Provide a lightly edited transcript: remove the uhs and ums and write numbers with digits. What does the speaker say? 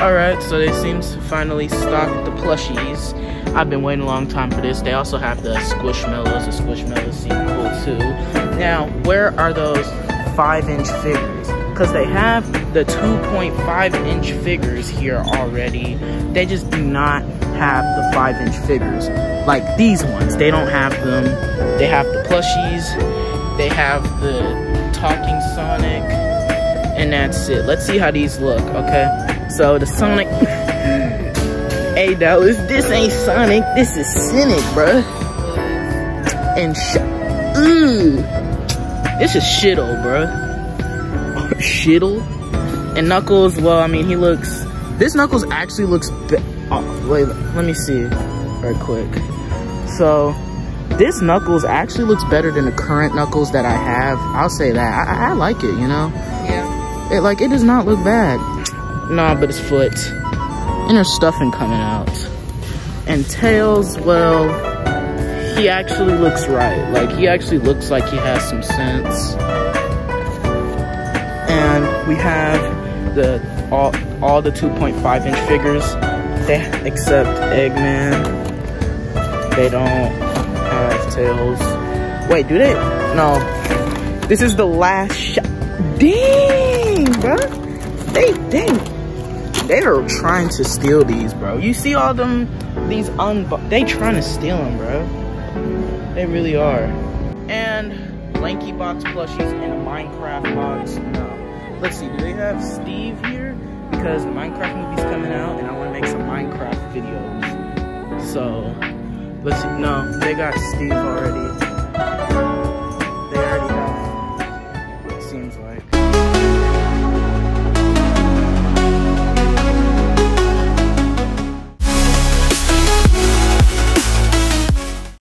Alright, so they seem to finally stock the plushies. I've been waiting a long time for this. They also have the Squishmallows. The Squishmallows seem cool too. Now, where are those 5-inch figures? Because they have the 2.5-inch figures here already. They just do not have the 5-inch figures. Like these ones, they don't have them. They have the plushies. They have the talking Sonic. And that's it. Let's see how these look, okay? So the Sonic, hey though, this ain't Sonic, this is Cynic, bruh. And this is Shiddle, bruh. Shiddle? And Knuckles, well, I mean, he looks, this Knuckles actually looks, oh, wait, let me see right quick. So this Knuckles actually looks better than the current Knuckles that I have. I'll say that, I like it, you know? Yeah. It, like, it does not look bad. Nah, but his foot. And there's stuffing coming out. And Tails, well, he actually looks right. Like, he actually looks like he has some sense. And we have the all the 2.5-inch figures. They, except Eggman. They don't have Tails. Wait, do they? No. This is the last shot. Dang, bruh. They are trying to steal these, bro. You see all them, these they trying to steal them, bro. They really are. And Lanky Box plushies and a Minecraft box. Let's see, do they have Steve here? Because the Minecraft movie's coming out and I want to make some Minecraft videos. So, let's see, no, they got Steve already.